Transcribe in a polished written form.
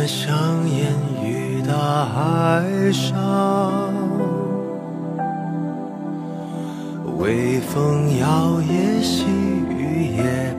着香烟雨到海上，微风摇曳，细雨也